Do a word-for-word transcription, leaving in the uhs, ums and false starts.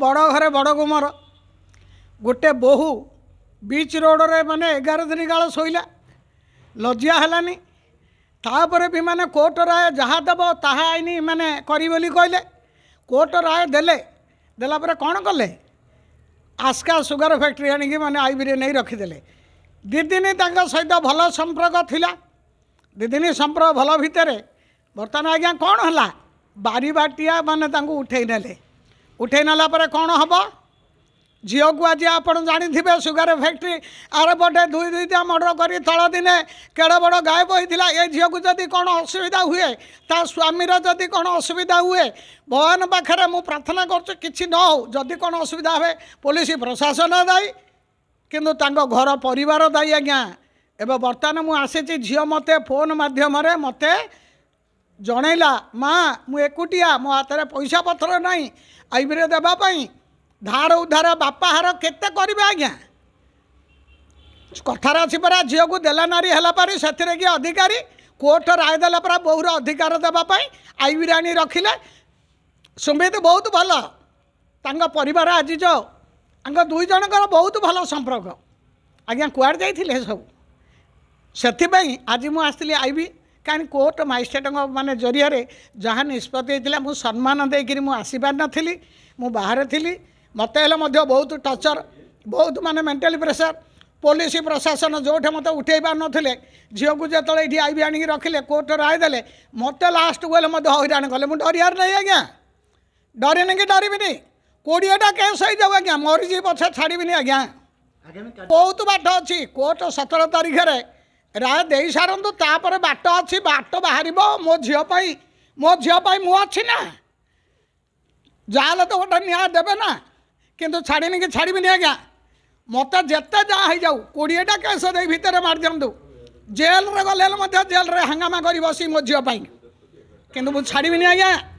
बड़ घरे बड़ गुमर गोटे बोहू बीच रोड रे माने एगार दिन काल शोला लज्जा है तापर भी माने कोर्ट राय जहाँ देव ताहा आईन मैंने करी कहले कोर्ट राय देले देलापर कौन कले आस्का सुगर फैक्ट्री आणिक मैंने आईबीरे नहीं रखीदे दीदिन सहित भल संपर्क थिला दीदिन संपर्क भल भितर बर्तमान आज्ञा कौन है बारिबाटिया मैंने उठे नेले उठे नालापर कौन हम झील को आज आप जाथे सुगर फैक्ट्री आर पटे दुई दुईटा मर्डर कर तल दिने केड़ बड़ गायब होता ए झील को जदि कौन असुविधा हुए ता स्वामीर जदि कौन असुविधा हुए भगवान पाखे मुझ प्रार्थना कर किसी न हो जदि कौन असुविधा हुए पुलिस प्रशासन दायी किंतु तांको घर परिवार दायी आज्ञा एवं बर्तमान मुझे झी मत फोन मध्यम मत जनइला माँ मुकुटिया मो हाथ में पैसा पथर नहीं आईबीरे देवाई धार उधार बापाहार केते करेंगे आज्ञा कथार अच्छी परा झील को देला नारी है से अधिकारी कोर्ट राय देला परा बहुर अधिकार देवाई आईबीराणी रखिले सुमित बहुत भल तांग परिवार आज जो आंग दुई जनकर बहुत भल संपर्क आज्ञा कुआड़ जाइथिले सब से आज मुझे आईबी कहीं कोर्ट मजिस्ट्रेट मान जरिया जहाँ निष्पत्ति मुझे सम्मान देकर आसीपार नी मु बाहर थी मत बहुत टर्चर बहुत माने मेंटल प्रेसर पुलिस प्रशासन जोटे मत उठे पार ना झील को जो ये आईबी आणिक रखिले कोर्ट राय देले मत लास्ट को हईराण कले मुझे डरियार नहीं आज्ञा डरने कि डरबिनी कोड़ेटा केस हो जाऊ आज्ञा मरीज पछे छाड़बिनी आज्ञा बहुत बाट अच्छी कोर्ट सतर तारिख राय दे सारतु तापर बाट अच्छी बाट बाहर मो झीपाई मो झीपाई मुझे ना जाए तो गोटे न्याय देवे ना किंतु छाड़नी कि छाड़ी नहीं आज्ञा मत जिते जहाँ हो जाऊ कोड़ेटा केस भितर मार दिंतु जेल रे गले जेल रे हंगामा कर बस मो झीपाई किंतु मुझे छाड़ी नहीं आज्ञा।